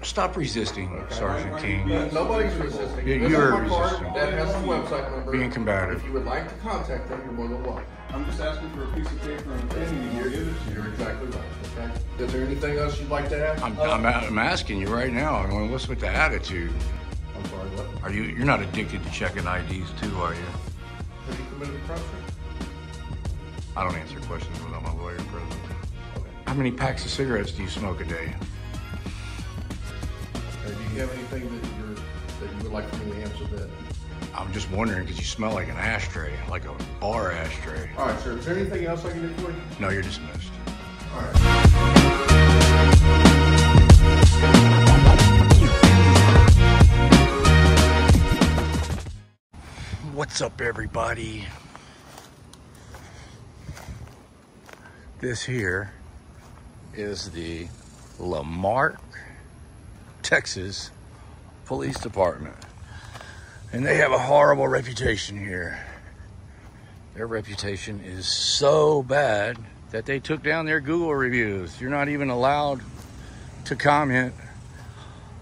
Stop resisting, okay. Sergeant King. Nobody's resisting. You're resisting. That has the website number. Being combative. If you would like to contact them, you're more than welcome. I'm just asking for a piece of paper and penny here. You're exactly right. Okay. Is there anything else you'd like to add? I'm asking you right now. I mean, what's with the attitude? I'm sorry, what? Are you? You're not addicted to checking IDs too, are you? Have you committed a crime? I don't answer questions without my lawyer present. Okay. How many packs of cigarettes do you smoke a day? Do you have anything that you would like for me to answer that? I'm just wondering because you smell like an ashtray, like a bar ashtray. All right, sir. Is there anything else I can do for you? No, you're dismissed. All right. What's up, everybody? This here is the La Marque, Texas Police Department, and they have a horrible reputation here. Their reputation is so bad that they took down their Google reviews. You're not even allowed to comment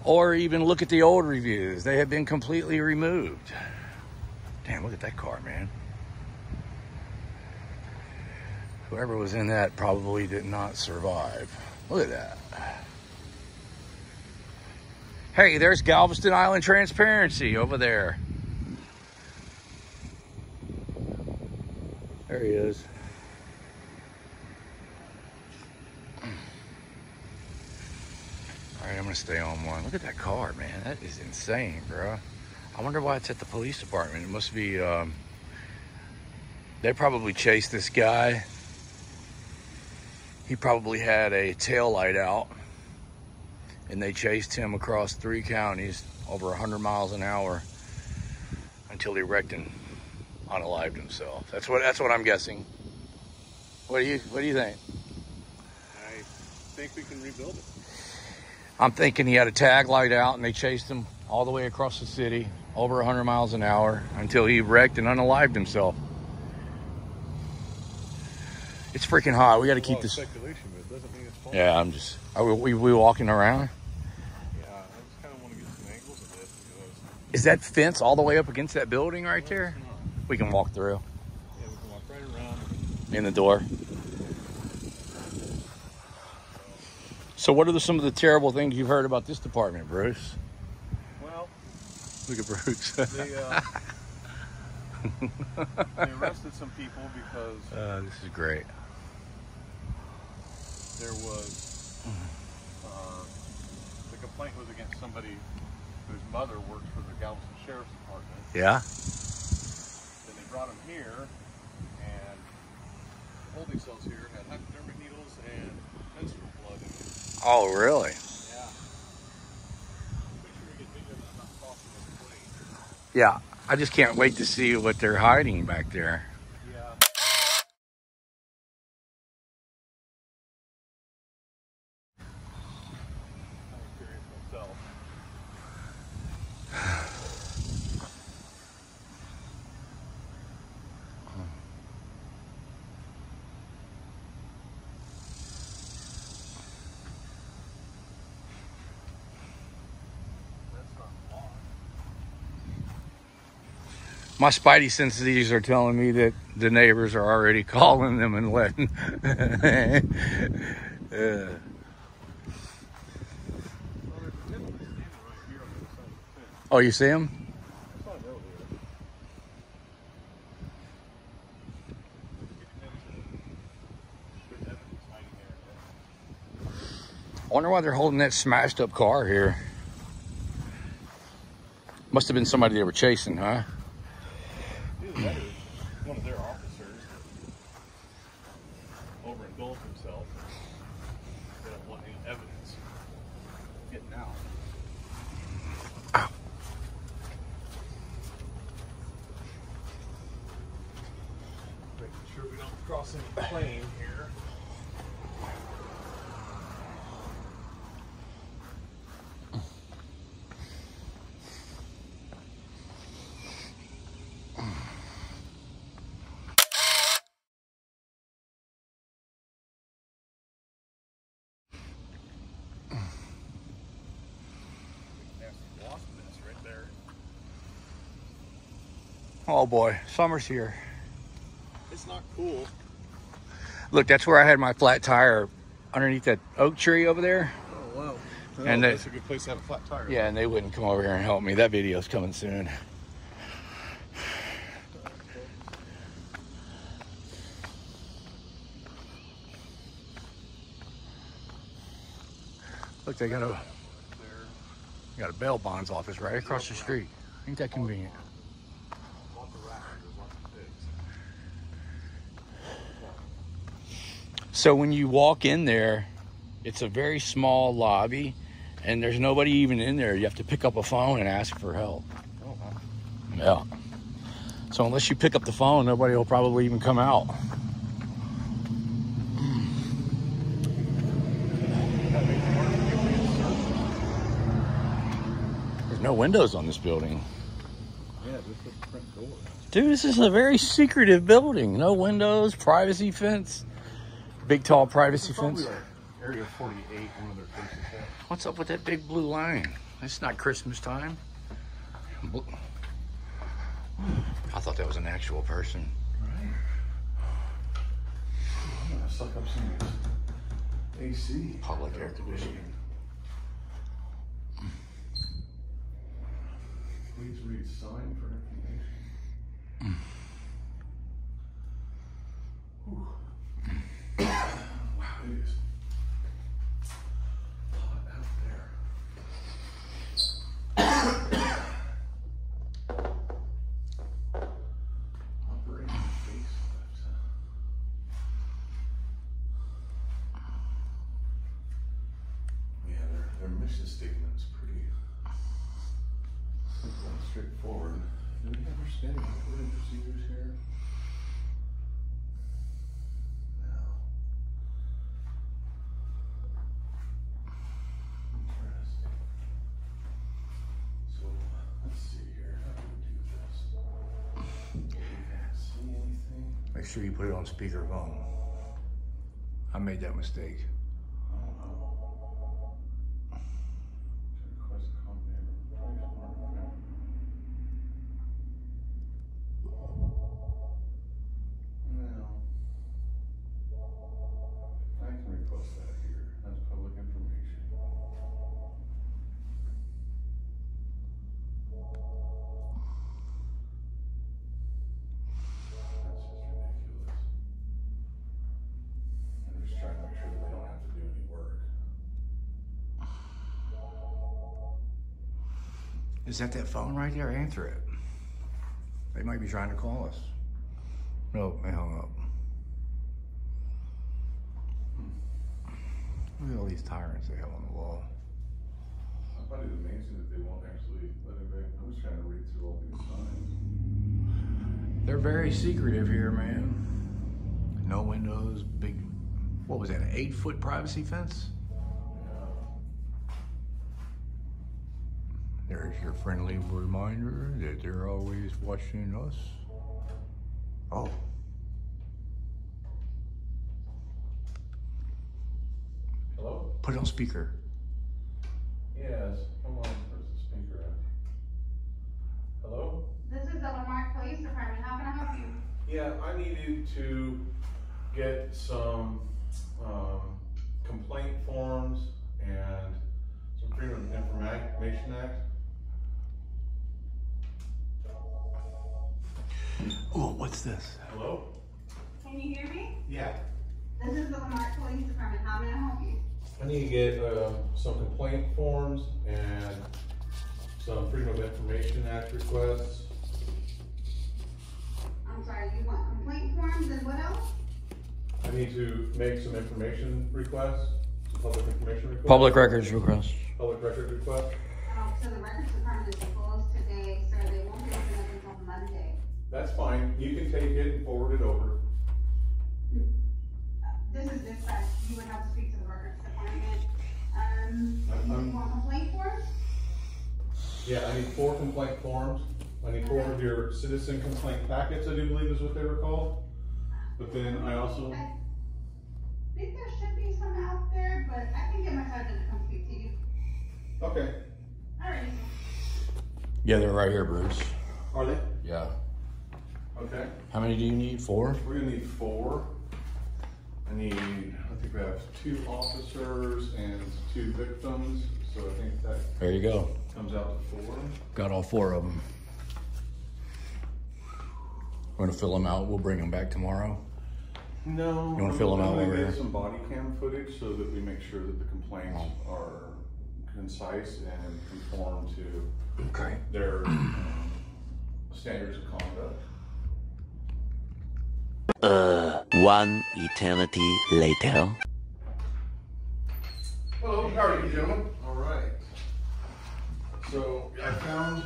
or even look at the old reviews. They have been completely removed. Damn, look at that car, man. Whoever was in that probably did not survive. Look at that. Hey, there's Galveston Island Transparency over there. There he is. All right, I'm gonna stay on one. Look at that car, man. That is insane, bro. I wonder why it's at the police department. It must be, they probably chased this guy. He probably had a taillight out. And they chased him across 3 counties over 100 miles an hour until he wrecked and unalived himself. That's what I'm guessing. What do you think? I think we can rebuild it. I'm thinking he had a tag light out and they chased him all the way across the city over 100 miles an hour until he wrecked and unalived himself. It's freaking hot. We got to keep this. Speculation, but it doesn't mean it's falling. Yeah, I'm just. Are we walking around? Is that fence all the way up against that building right there? We can walk through. Yeah, we can walk right around. In the door. So what are some of the terrible things you've heard about this department, Bruce? Well, look at Bruce. They arrested some people because... this is great. There was... the complaint was against somebody whose mother worked for the Galveston Sheriff's Department. Yeah. Then they brought him here, and the holding cells here had hypodermic needles and menstrual blood in it. Oh, really? Yeah. Yeah. I just can't wait to see what they're hiding back there. Yeah. I'm curious myself. My spidey senses are telling me that the neighbors are already calling them and letting. Oh, you see them? I wonder why they're holding that smashed up car here. Must have been somebody they were chasing, huh? One of their officers overindulged himself. They don't want any evidence. Getting out. Ow. Making sure we don't cross any plane here. Oh boy, summer's here. It's not cool. Look, that's where I had my flat tire underneath that oak tree over there. Oh wow. Oh, and that's a good place to have a flat tire. Yeah, and they wouldn't come over here and help me. That video's coming soon. Look, they got a bail bonds office right across the street. Ain't that convenient? So when you walk in there, it's a very small lobby, and there's nobody even in there. You have to pick up a phone and ask for help. Oh, wow. Yeah. So unless you pick up the phone, nobody will probably even come out. There's no windows on this building. Yeah, this is the front door. Dude, this is a very secretive building. No windows, privacy fence. Big tall privacy fence. Area 48, one of their fences. What's up with that big blue line? It's not Christmas time. I thought that was an actual person. Right. I'm gonna suck up some AC. Public air conditioning. Please read sign for information. Whew. It is hot out there. Operating face yeah, their mission statement's pretty straightforward. Do we have our standing operating procedures here? Make sure you put it on speakerphone. I made that mistake. Is that phone right there? Answer it. They might be trying to call us. Nope, they hung up. Look at all these tyrants they have on the wall. I find it amazing that they won't actually let anybody. I'm just trying to read through all these signs. They're very secretive here, man. No windows, big, what was that, an 8-foot privacy fence? There's your friendly reminder that they're always watching us. Oh. Hello? Put it on speaker. Yes, come on, where's the speaker at? Hello? This is the La Marque Police Department. How can I help you? Yeah, I needed to get some complaint forms and some Freedom of Information Act. Oh, what's this? Hello? Can you hear me? Yeah. This is the La Marque Police Department. How may I help you? I need to get some complaint forms and some Freedom of Information Act requests. I'm sorry, you want complaint forms and what else? I need to make some information requests, public information requests. Public records requests. Public records requests. So the records department is closed today, so they won't be open until Monday. That's fine. You can take it and forward it over. This is dispatch. You would have to speak to the records department. You want complaint forms? Yeah, I need 4 complaint forms. I need 4 of your citizen complaint packets, I do believe is what they were called. But then I also... I think there should be some out there, but I can get my husband to come speak to you. Okay. All right. Yeah, they're right here, Bruce. Are they? Yeah. Okay. How many do you need? Four? We're gonna need four. I think we have 2 officers and 2 victims. So I think that there you go. Comes out to 4. Got all 4 of them. We're gonna fill them out. We'll bring them back tomorrow. No. You wanna fill them out? We're gonna get some body cam footage so that we make sure that the complaints are concise and conform to their standards of conduct. 1 eternity later. Hello, how are you, gentlemen? All right. So I found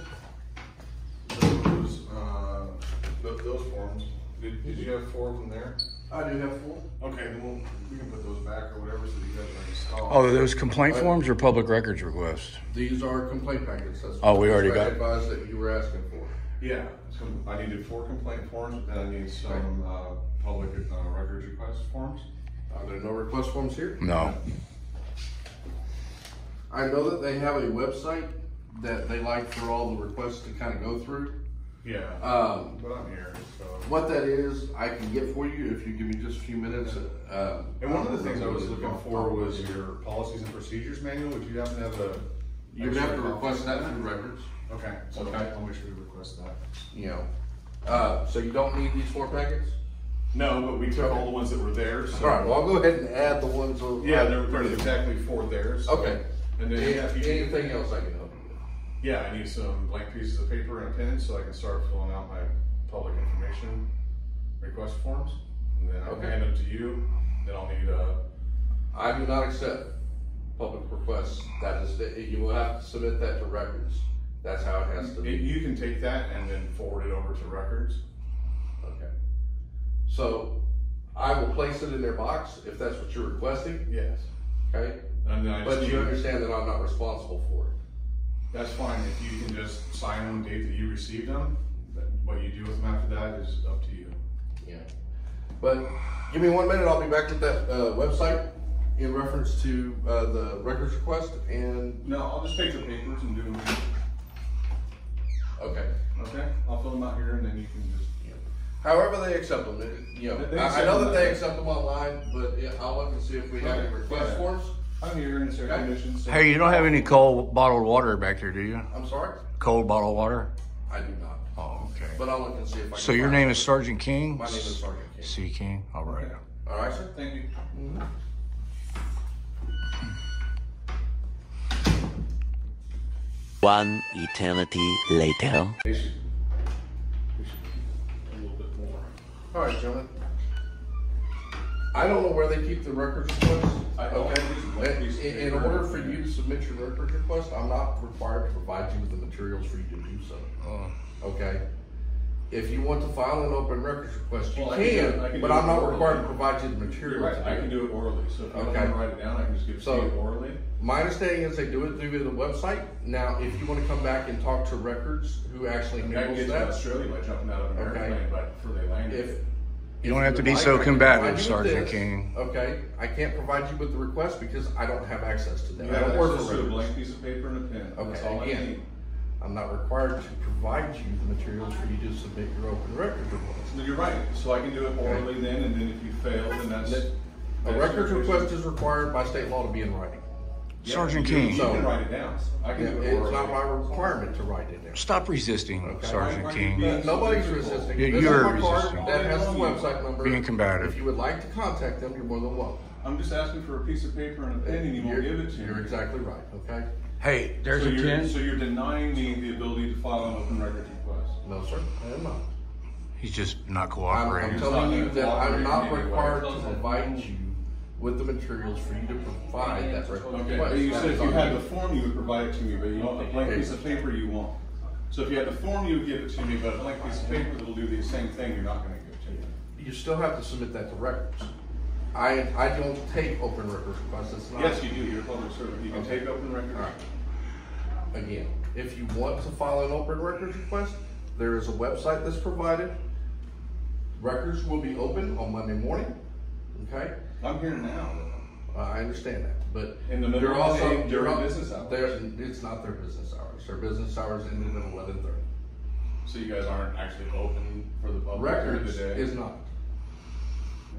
those forms. Did you have 4 of them there? I do have 4. Okay, then we can put those back or whatever so you guys are installed. Oh, are those complaint forms or public records requests? These are complaint packets. That's we already got advice that you were asking for. Yeah, so I needed 4 complaint forms, and I need some public records request forms. Are there no request forms here? No. I know that they have a website that they like for all the requests to kind of go through. Yeah, but I'm here, so. What that is, I can get for you if you give me just a few minutes. Yeah. And one of the things I was looking for was your policies and procedures manual. Would you happen to have a... You would have to request that through records. Okay, so I'll make sure you request that. You know, so you don't need these 4 packets? No, but we took all the ones that were there. So. All right, well, I'll go ahead and add the ones over. Yeah, there's exactly 4 there. So. Okay. And then anything else I can help you with? Yeah, I need some blank pieces of paper and a pen so I can start filling out my public information request forms. And then I'll hand them to you. Then I'll need a... I do not accept public requests. That is, you will have to submit that to records. That's how it has to be. You can take that and then forward it over to records. Okay. So I will place it in their box if that's what you're requesting. Yes. Okay. And then but you understand that I'm not responsible for it. That's fine. If you can just sign on the date that you received them, what you do with them after that is up to you. Yeah. But give me 1 minute. I'll be back to that website. In reference to the records request and... No, I'll just take the papers and do them. Okay. Okay, I'll fill them out here and then you can just... Yeah. However they accept them. I know that they accept them online, but I'll look and see if we have any request forms. I'm here in certain conditions. So hey, you don't have any cold bottled water back there, do you? I'm sorry? Cold bottled water? I do not. Oh, okay. But I'll look and see if I can... So your name is Sergeant King? My name is Sergeant King. C. King? All right. Okay. All right, sir. Thank you. Mm-hmm. One eternity later. A little bit more. All right, gentlemen. I don't know where they keep the records requests. Okay. In order for you to submit your record request, I'm not required to provide you with the materials for you to do so. Okay. If you want to file an open records request, you can, but I'm not required to provide you the materials. Right. I can do it orally. So if I want to write it down, I can just give it to you orally. My understanding is they do it through the website. Now, if you want to come back and talk to records, who actually handles that? Australia by jumping out of an airplane, but for their language. If you don't have to be so combative, Sergeant King. Okay, I can't provide you with the request because I don't have access to that. You have access to a blank piece of paper and a pen. Okay, that's all I need. I'm not required to provide you the materials for you to submit your open records request. No, you're right. So I can do it orally then, and then if you fail, then that's a records request is required by state law to be in writing. Yeah, Sergeant King. So you can write it down. I can do it orally. It's not my requirement to write it down. Stop resisting, Sergeant King. Nobody's resisting. You're resisting. That has the website number. Being combative. If you would like to contact them, you're more than welcome. I'm just asking for a piece of paper and a pen, and you won't give it to me. You're exactly right. Okay. Hey, there's a pen. So you're denying me the ability to file an open records request? No, sir. I am not. He's just not cooperating. I'm telling you that I'm not required to provide you with the materials for you to provide that record request. But you said if you had the form, you would provide it to me, but you don't have a blank piece of paper you want. So if you had the form, you would give it to me, but a blank piece of paper that will do the same thing, you're not going to give it to me. You still have to submit that to records. I don't take open record requests. Yes, you do. You're a public servant. You can take open records. Right. Again, if you want to file an open records request, there is a website that's provided. Records will be open on Monday morning. Okay. I'm here now. I understand that, but in the middle of the day, during business hours, it's not their business hours. Their business hours ended at 11:30. So you guys aren't actually open for the public records today? Is not.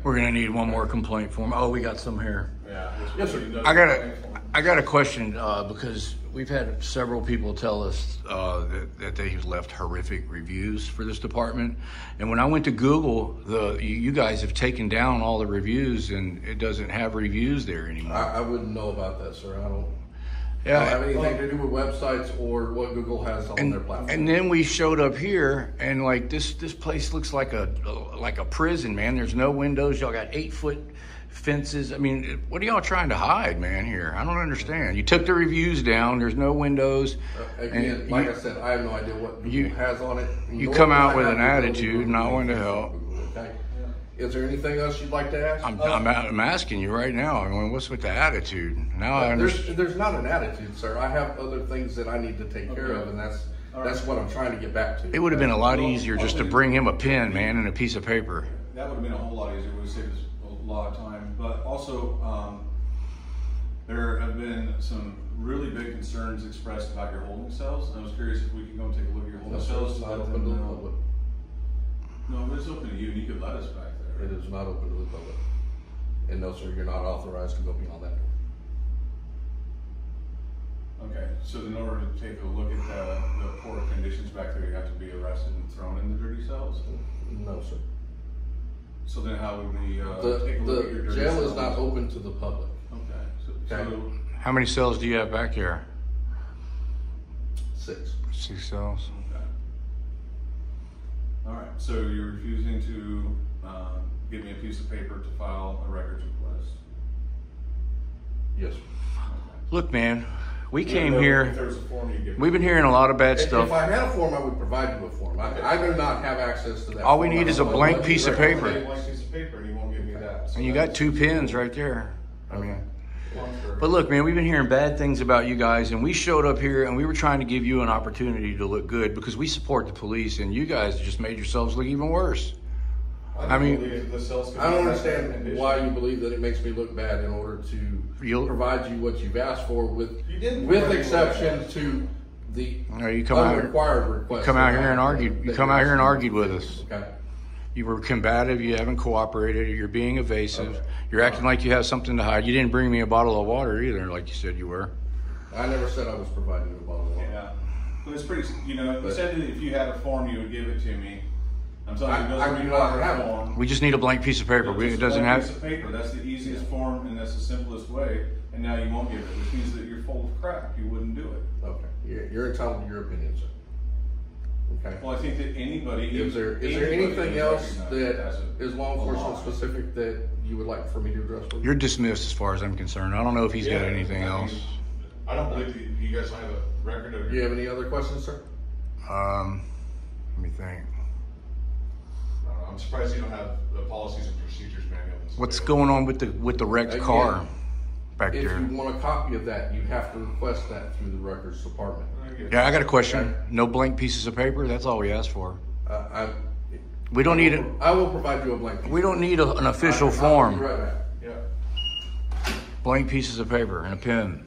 We're gonna need one more complaint form. Oh, we got some here. Yeah. Yes, sir. I got a question because we've had several people tell us that they left horrific reviews for this department. And when I went to Google, you guys have taken down all the reviews, and it doesn't have reviews there anymore. I wouldn't know about that, sir. I don't. Yeah, have anything to do with websites or what Google has on their platform. And then we showed up here, and like this place looks like a prison, man. There's no windows. Y'all got 8-foot fences. I mean, what are y'all trying to hide, man? Here, I don't understand. You took the reviews down. There's no windows. Again, like I said, I have no idea what Google has on it. You come out with an attitude, not wanting to help. Okay. Is there anything else you'd like to ask? I'm asking you right now. I mean, what's with the attitude? Now I understand. There's not an attitude, sir. I have other things that I need to take care of, and that's what I'm trying to get back to. It would have been a lot easier just to bring him a pen, man, and a piece of paper. That would have been a whole lot easier. It would have saved us a lot of time. But also, there have been some really big concerns expressed about your holding cells. And I was curious if we could go and take a look at your holding cells. No, it's open to you, and you could let us back. It is not open to the public. And no, sir, you're not authorized to go beyond that door. Okay, so in order to take a look at the poor conditions back there, you have to be arrested and thrown in the dirty cells? No, sir. So then how would we take a look at your dirty cells? The jail is not open to the public. Okay. So how many cells do you have back here? 6. 6 cells. Okay. All right, so you're refusing to... give me a piece of paper to file a records request. Yes. Okay. Look, man, we came here. We've been hearing a lot of bad stuff. If I had a form, I would provide you a form. I do not have access to that. All we need is a blank piece of paper. And you won't give me that. So and you got 2 pins right there. I mean. But look, man, we've been hearing bad things about you guys, and we showed up here, and we were trying to give you an opportunity to look good because we support the police, and you guys just made yourselves look even worse. I don't understand why you believe that it makes me look bad in order to provide you what you've asked for, with exception to the unrequired request. You come out here and argued. You come out here and argued with us. Okay. You were combative. You haven't cooperated. You're being evasive. Okay. You're acting like you have something to hide. You didn't bring me a bottle of water either, like you said you were. I never said I was providing you a bottle of water. Yeah, it was pretty. You know, you said that if you had a form, you would give it to me. I'm sorry, we just need a blank piece of paper. It doesn't have a piece of paper. That's the easiest form, and that's the simplest way. And now you won't give it, which means that you're full of crap. You wouldn't do it. Okay, you're entitled to your opinion, sir. Okay. Well, I think that anybody. Is there anything else that is law enforcement specific that you would like for me to address? With you? You're dismissed, as far as I'm concerned. I don't know if he's got anything else. I don't believe that you guys have a record of. Do you have any other questions, sir? Let me think. I'm surprised you don't have the policies and procedures manual. What's going on with the wrecked car back there? If you want a copy of that, you have to request that through the records department. I got a question. Okay. No blank pieces of paper. That's all we asked for. We don't need it. I will provide you a blank. We don't need an official form. Right. Yeah. Blank pieces of paper and a pen.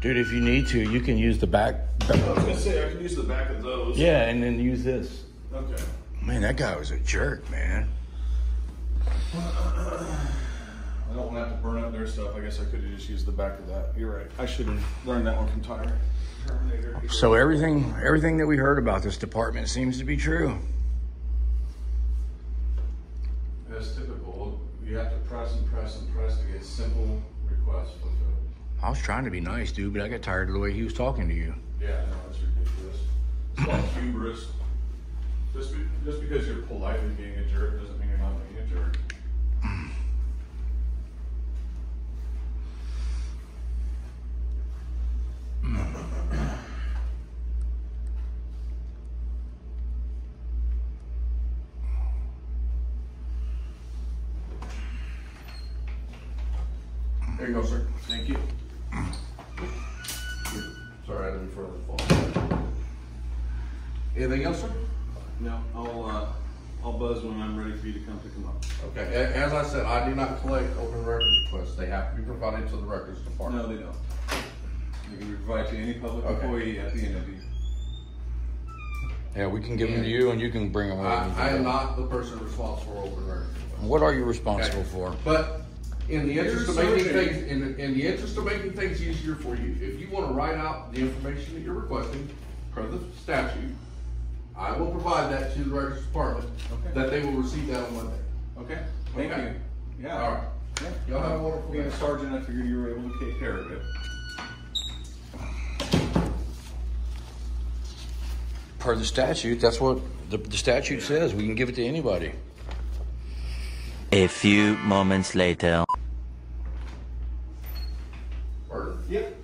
Dude, if you need to, you can use the back. I was gonna say I can use the back of those. Yeah, and then use this. Okay. Man, that guy was a jerk, man. I don't want to have to burn up their stuff. I guess I could have just used the back of that. You're right. I should have learned that one from Tyler. So everything that we heard about this department seems to be true. That's typical. You have to press and press and press to get simple requests fulfilled. I was trying to be nice, dude, but I got tired of the way he was talking to you. Yeah, no, that's ridiculous. It's all hubris. Just because you're politely being a jerk doesn't mean you're not being a jerk. There you go, sir. Thank you. Sorry, I didn't further fall. Anything else, sir? No, I'll buzz when I'm ready for you to come up. Okay. As I said, I do not collect open records requests. They have to be provided to the records department. No, they don't. They can be provided to any public employee at the end of the year. Yeah, we can give them to you and you can bring them over. I am not the person responsible for open murder. What are you responsible for? But in the interest of making things easier for you, if you want to write out the information that you're requesting per the statute, I will provide that to the Records Department that they will receive that on Monday. Okay. Thank you. Yeah. All right. Y'all have a wonderful day. Sergeant, I figured you were able to take care of it. Per the statute, that's what the statute says. We can give it to anybody. A few moments later. Yep.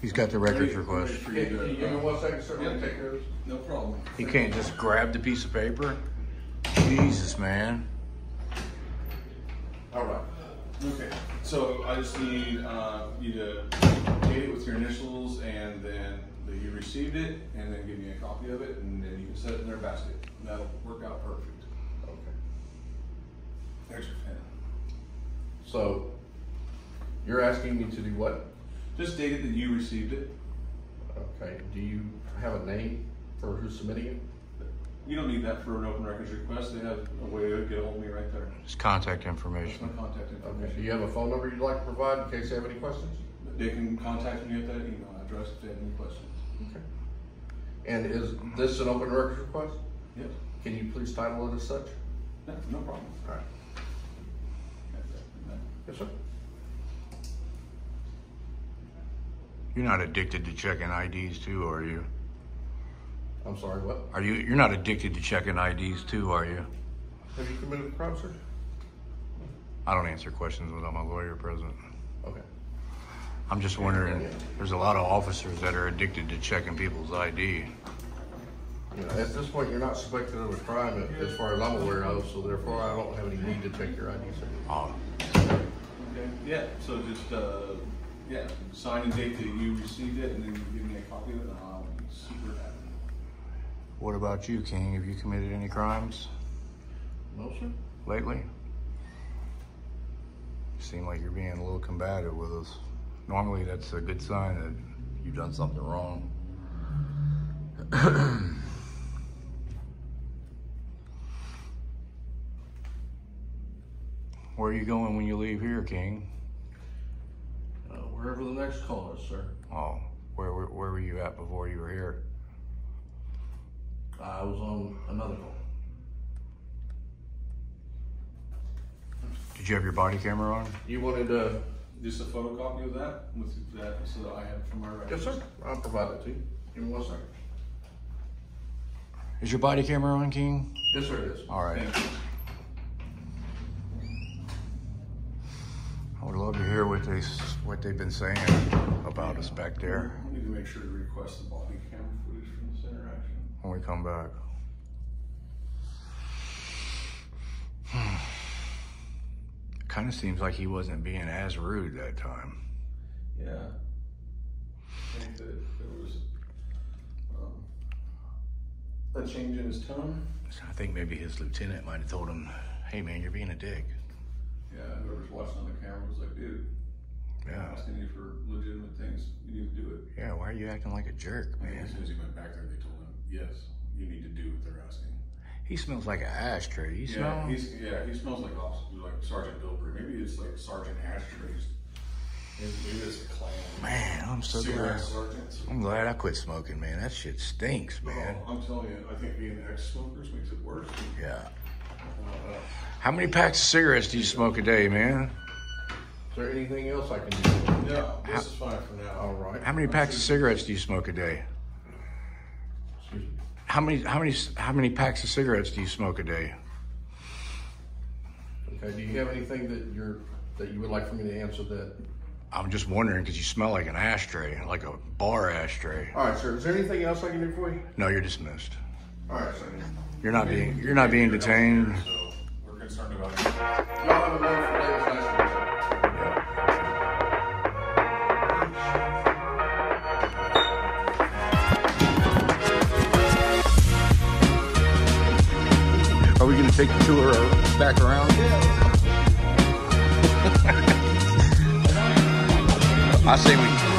He's got the records request. Can you give me 1 second, sir? Yep. Take those. No problem. He can't just grab the piece of paper. Jesus, man. All right. Okay. So I just need you to date it with your initials and then that you received it, and then give me a copy of it, and then you can set it in their basket. And that'll work out perfect. Okay. Extra pen. So you're asking me to do what? Just date it that you received it. Okay. Do you have a name for who's submitting it? You don't need that for an open records request. They have a way to get a hold of me right there. It's contact information. That's my contact information. Okay. Do you have a phone number you'd like to provide in case they have any questions? They can contact me at that email address if they have any questions. Okay. And is this an open records request? Yes. Can you please title it as such? No, no problem. All right. Yes, sir. You're not addicted to checking IDs too, are you? I'm sorry, what? Are you? You're not addicted to checking IDs too, are you? Have you committed a crime, sir? I don't answer questions without my lawyer present. Okay. I'm just wondering, there's a lot of officers that are addicted to checking people's ID. You know, at this point, you're not suspected of a crime as far as I'm aware of, so therefore I don't have any need to take your ID, sir. Oh. Okay, yeah, so just, sign and date that you received it, and then you give me a copy of it, and I'll be super happy. What about you, King? Have you committed any crimes? No, sir. Lately? You seem like you're being a little combative with us. Normally, that's a good sign that you've done something wrong. Where are you going when you leave here, King? Wherever the next call is, sir. Oh, where were you at before you were here? I was on another call. Did you have your body camera on? You wanted just a photocopy of that, so that I have it from my records. Yes, sir. I'll provide that to you. Give me 1 second. Is your body camera on, King? Yes, sir, it is. All right. I would love to hear what they've been saying about us back there. I need to make sure to request the body camera footage from this interaction. When we come back. It kind of seems like he wasn't being as rude that time. Yeah. I think that there was a change in his tone. I think maybe his lieutenant might have told him, hey man, you're being a dick. Yeah, whoever's watching on the camera was like, dude, I'm asking you for legitimate things. You need to do it. Yeah, why are you acting like a jerk, man? As soon as he went back there, they told him, yes, you need to do what they're asking. He smells like an ashtray. You smell? Yeah, he smells like Sergeant Bilber. Maybe it's like Sergeant Ashtrays. Maybe it's a clan. Man, I'm so glad. I'm glad I quit smoking, man. That shit stinks, man. Oh, I'm telling you, I think being ex-smokers makes it worse. Yeah. How many packs of cigarettes do you smoke a day, man? Is there anything else I can do? Yeah, this is fine for now. All right. How many packs of cigarettes do you smoke a day? Excuse me. How many packs of cigarettes do you smoke a day? Okay. Do you have anything that you would like for me to answer that? I'm just wondering because you smell like an ashtray, like a bar ashtray. All right, sir. Is there anything else I can do for you? No, you're dismissed. All right, sir. You're not being detained. So we're concerned about you. Are we going to take the tour back around? Yeah. I say we.